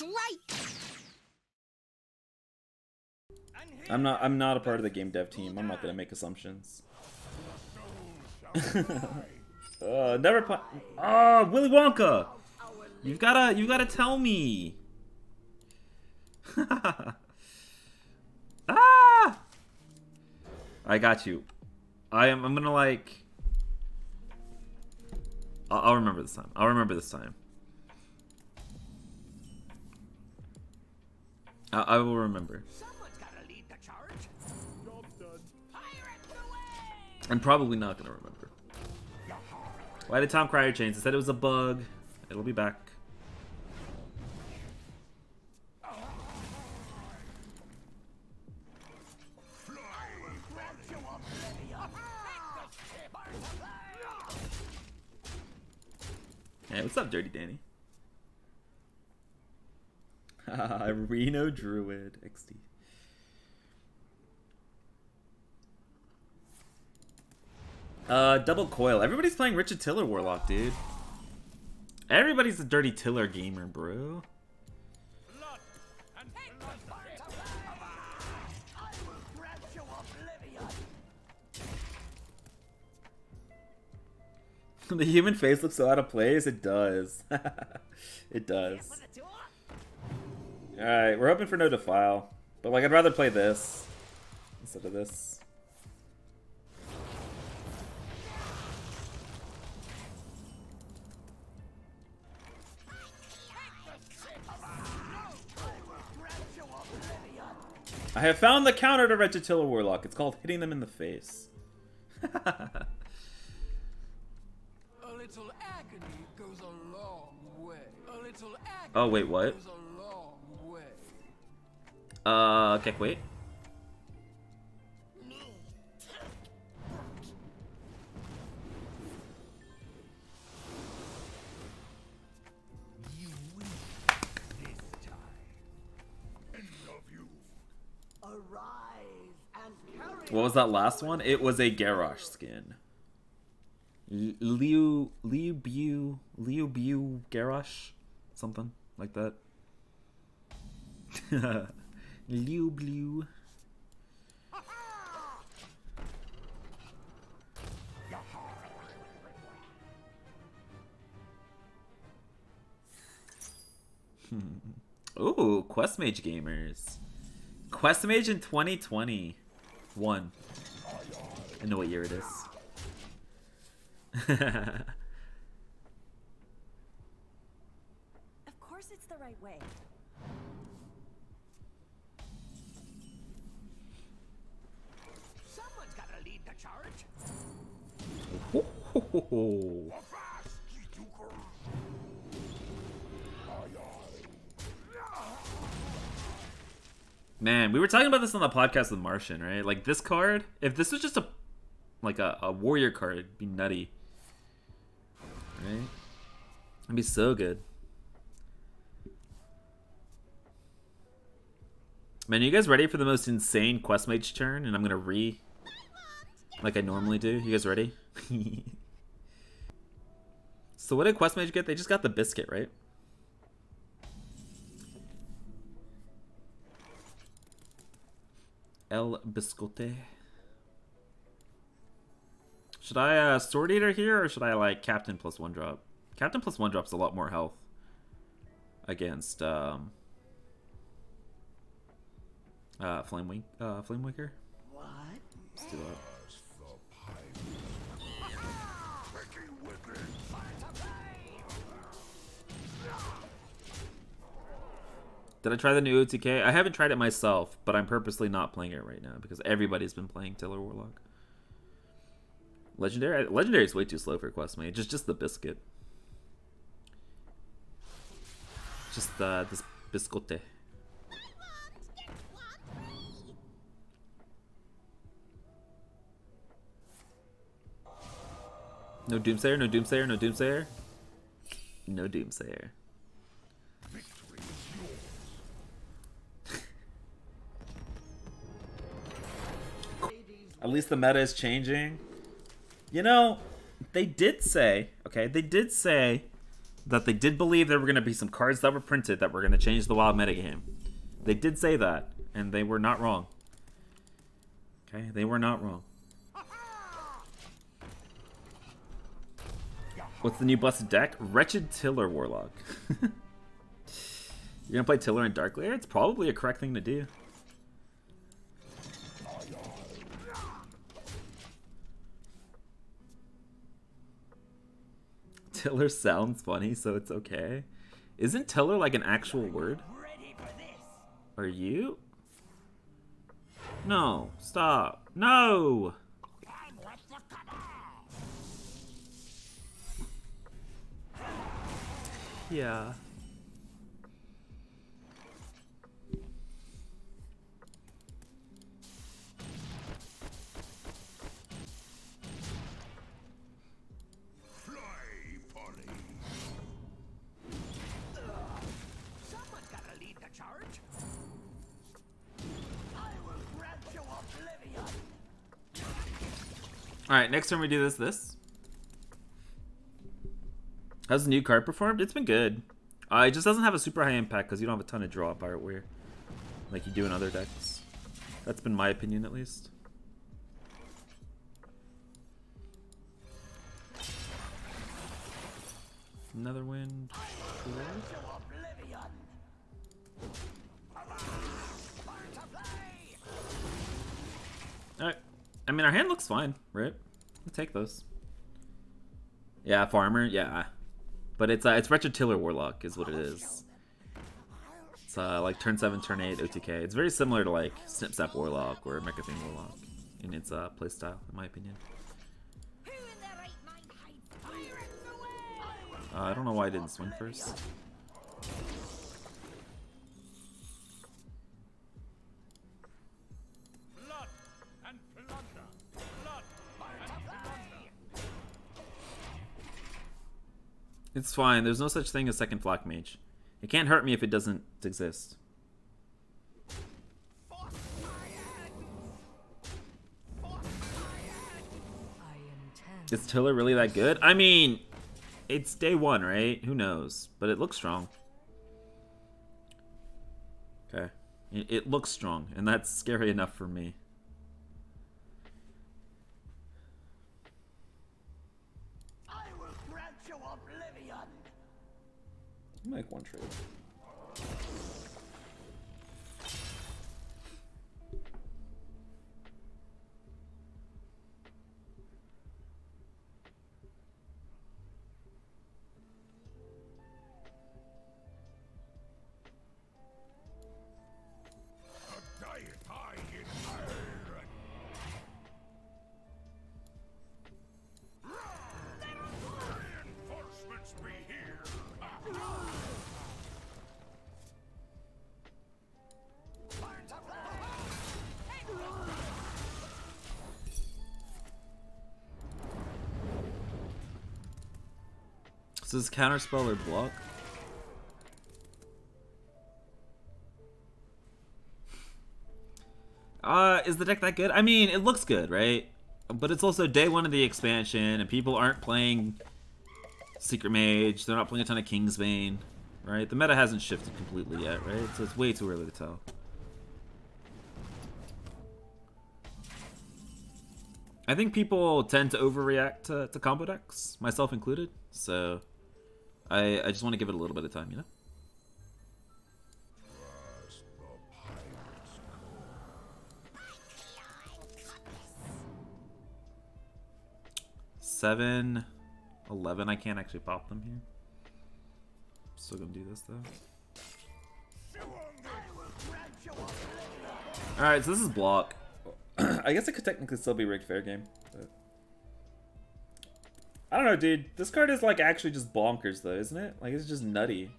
That's right. I'm not a part of the game dev team. I'm not gonna make assumptions. Never play. Oh, Willy Wonka! You've gotta tell me. Ah! I got you. I'm gonna like. I'll remember this time. I'll remember this time. I will remember. I'm probably not gonna remember. Why did Tom Cryer change? It said it was a bug. It'll be back. Hey, what's up, Dirty Danny? Reno Druid XD. Double coil. Everybody's playing Richard Tiller Warlock, dude. Everybody's a Dirty Tiller gamer, bro. The human face looks so out of place. It does. It does. Alright, we're hoping for no defile. But, like, I'd rather play this instead of this. I have found the counter to Wretched Tiller Warlock. It's called hitting them in the face. A little agony goes a long way. A little agony oh wait, what? Goes a long way. Okay, wait. What was that last one? It was a Garrosh skin. Liu Bu Garrosh? Something like that. Liu Bu. Ooh, Quest Mage gamers. Quest Mage in 2020. One. I know what year it is. Of course it's the right way. Someone's got to lead the charge. Ho, ho, ho. Man, we were talking about this on the podcast with Martian, right? Like, this card, if this was just a, like, a warrior card, it'd be nutty. Right? It'd be so good. Man, are you guys ready for the most insane Quest Mage turn? And I'm gonna re... like I normally do. You guys ready? So what did Quest Mage get? They just got the biscuit, right? El Biscote. Should I Sword Eater here, or should I like Captain plus one drop? Captain plus one drop's a lot more health against Flame Waker. What? Let's do that. Did I try the new OTK? I haven't tried it myself, but I'm purposely not playing it right now because everybody's been playing Tiller Warlock. Legendary? Legendary is way too slow for Quest Mage. Just the biscuit. Just this biscote. No Doomsayer, no Doomsayer, no Doomsayer. No Doomsayer. At least the meta is changing. You know, they did say that they did believe there were going to be some cards that were printed that were going to change the WoW metagame. They did say that, and they were not wrong. Okay, they were not wrong. What's the new busted deck? Wretched Tiller Warlock. You're going to play Tiller in Dark Lair? It's probably a correct thing to do. Tiller sounds funny, so it's okay. Isn't Tiller like an actual word? Are you? No, stop. No! Yeah. Alright, next time we do this. How's the new card performed? It's been good. It just doesn't have a super high impact because you don't have a ton of draw pirate wear like you do in other decks. That's been my opinion, at least. Another wind. Alright. I mean, our hand looks fine, right? We'll take those. Yeah, farmer, yeah. But it's Wretched Tiller Warlock is what it is. It's like turn 7, turn 8, OTK. It's very similar to like Snip Zap Warlock or Mecha Thing Warlock in its playstyle, in my opinion. I don't know why I didn't swing first. It's fine. There's no such thing as second Flak Mage. It can't hurt me if it doesn't exist. Is Tiller really that good? I mean, it's day one, right? Who knows? But it looks strong. Okay. It looks strong, and that's scary enough for me. Make one trade. So is Counterspell or block? Is the deck that good? I mean, it looks good, right? But it's also day one of the expansion, and people aren't playing Secret Mage. They're not playing a ton of Kingsbane, right? The meta hasn't shifted completely yet, right? So it's way too early to tell. I think people tend to overreact to combo decks, myself included. So I just want to give it a little bit of time, you know? Seven, 11. I can't actually pop them here. I'm still going to do this, though. Alright, so this is block. I guess it could technically still be rigged fair game. But... I don't know, dude. This card is, like, actually just bonkers, though, isn't it? Like, it's just nutty.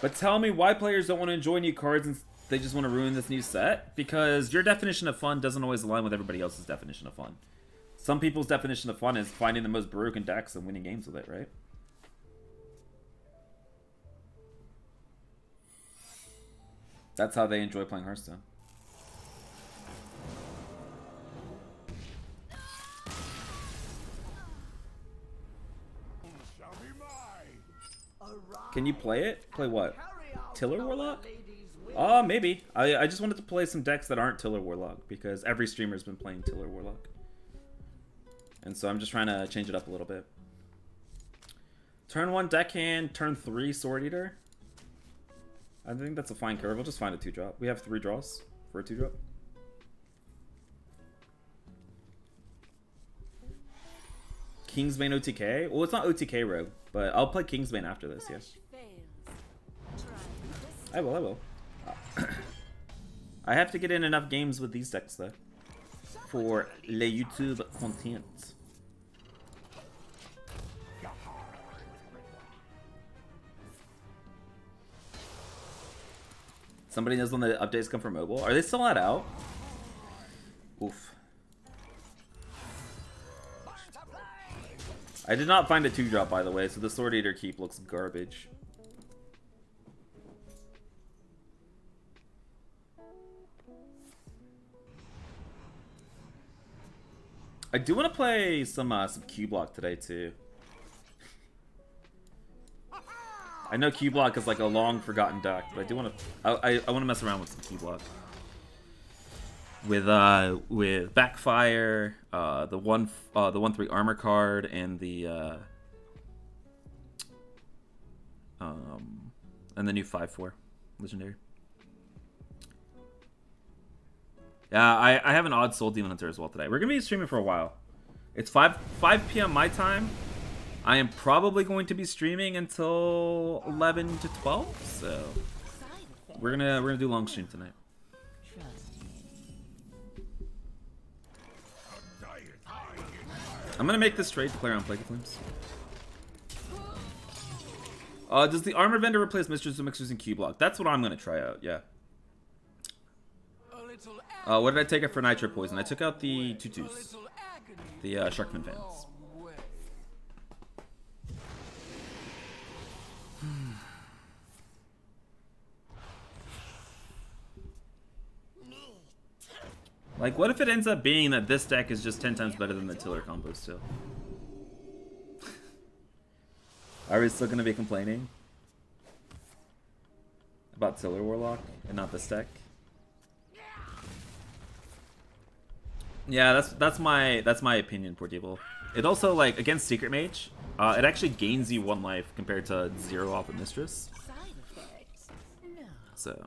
But tell me why players don't want to enjoy new cards they just want to ruin this new set, because your definition of fun doesn't always align with everybody else's definition of fun. Some people's definition of fun is finding the most broken decks and winning games with it, right? That's how they enjoy playing Hearthstone. Can you play it? Play what? Tiller Warlock? Oh, maybe. I just wanted to play some decks that aren't Tiller Warlock, because every streamer's been playing Tiller Warlock. And so I'm just trying to change it up a little bit. Turn 1 Deckhand, turn 3 Sword Eater. I think that's a fine curve. We'll just find a 2-drop. We have 3 draws for a 2-drop. Kingsbane OTK? Well, it's not OTK Rogue, but I'll play Kingsbane after this, yes. I will, I will. I have to get in enough games with these decks, though, for le YouTube content. Somebody knows when the updates come for mobile. Are they still not out? Oof. I did not find a 2-drop, by the way, so the Sword Eater keep looks garbage. I do want to play some Q block today, too. I know Q block is like a long forgotten deck, but I do want to I want to mess around with some Q block. With Backfire, the 1/3 armor card, and the new 5/4 legendary. Yeah, I have an odd Soul Demon Hunter as well today. We're gonna be streaming for a while. It's 5 p.m. my time. I am probably going to be streaming until 11 to 12, so we're gonna do long stream tonight. I'm gonna make this trade to play around Plague of Flames. Does the Armor Vendor replace Mistress of Mixers and Q block? That's what I'm gonna try out, yeah. What did I take out for Nitro Poison? I took out the Tutus. The Sharkman Fans. Like, what if it ends up being that this deck is just 10 times better than the Tiller combo still? Are we still going to be complaining about Tiller Warlock and not this deck? Yeah, that's my opinion, Portable. It also, like, against Secret Mage, it actually gains you 1 life compared to 0 off the Mistress. So.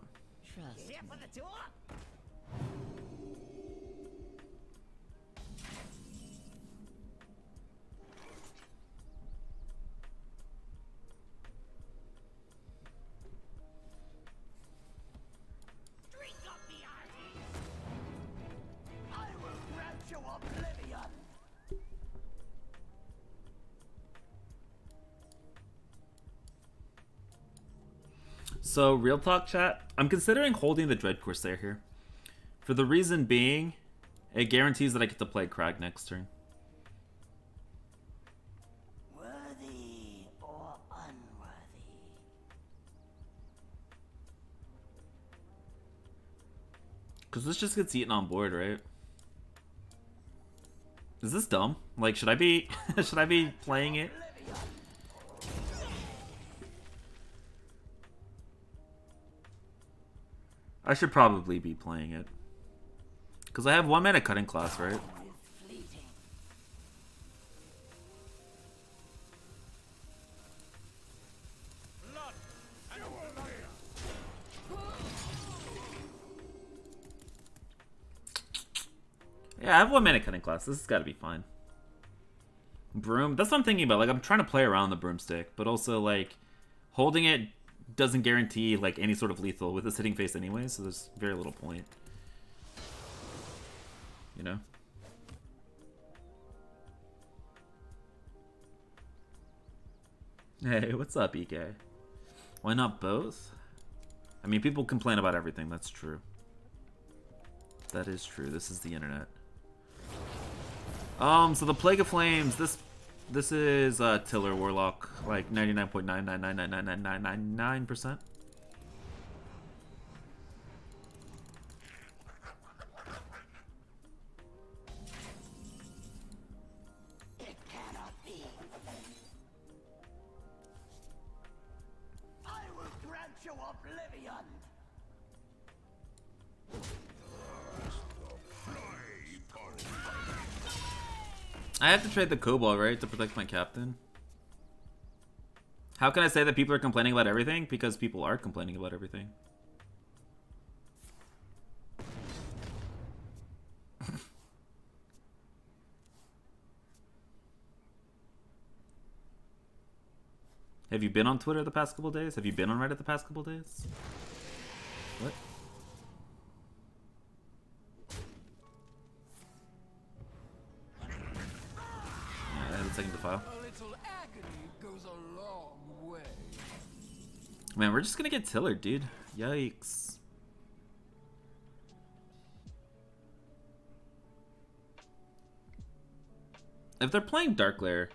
So, real talk chat, I'm considering holding the Dread Corsair here. For the reason being, it guarantees that I get to play Crag next turn. Worthy or unworthy? Because this just gets eaten on board, right? Is this dumb? Like, should I be should I be playing it? I should probably be playing it. Because I have 1 mana Cutting Class, right? Yeah, I have 1 mana Cutting Class. This has got to be fine. Broom. That's what I'm thinking about. Like, I'm trying to play around the broomstick, but also, like, holding it doesn't guarantee, like, any sort of lethal with a sitting face anyway, so there's very little point. You know? Hey, what's up, EK? Why not both? I mean, people complain about everything. That's true. That is true. This is the internet. So the Plague of Flames, this is Tiller Warlock, like 99.999999999%. I have to trade the Cobalt, right, to protect my captain? How can I say that people are complaining about everything? Because people are complaining about everything. Have you been on Twitter the past couple days? Have you been on Reddit the past couple days? What? Second to file. A little agony goes a long way. Man, we're just gonna get Tiller, dude. Yikes. If they're playing Dark Lair.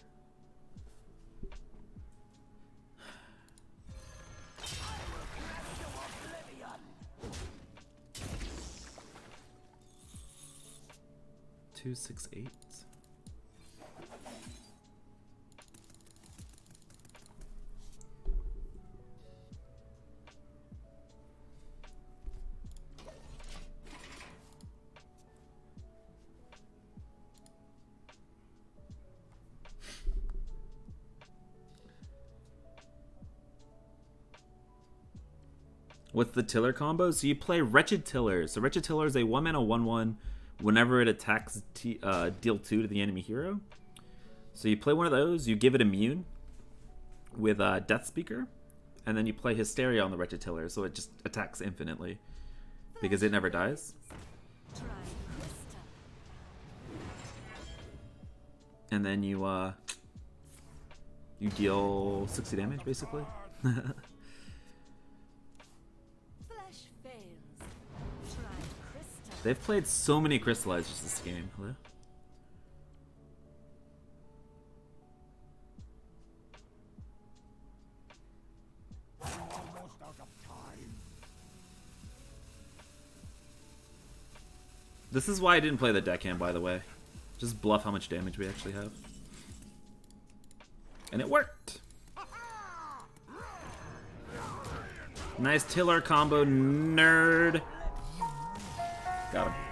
Two, 6, 8. With the Tiller combo, so you play Wretched Tiller. So Wretched Tiller is a 1-mana 1-1 whenever it attacks, deal 2 to the enemy hero. So you play one of those, you give it immune with Death Speaker, and then you play Hysteria on the Wretched Tiller, so it just attacks infinitely because it never dies. And then you, you deal 60 damage, basically. They've played so many crystallizers this game. Hello? This is why I didn't play the deckhand, by the way. Just bluff how much damage we actually have. And it worked! Nice Tiller combo, nerd! Got him.